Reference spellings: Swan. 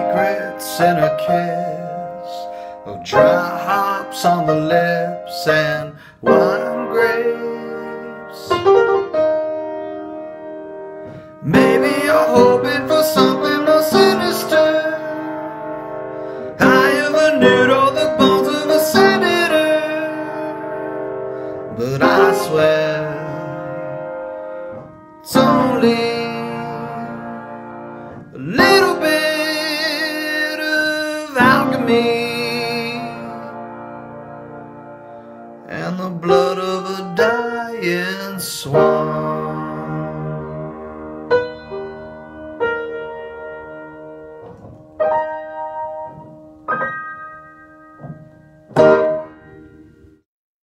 secrets in a kiss of dry hops on the lips and wine grapes. Maybe you're hoping for something more sinister. I even knew all the bones of a senator, but I swear it's only little bit of alchemy and the blood of a dying swan.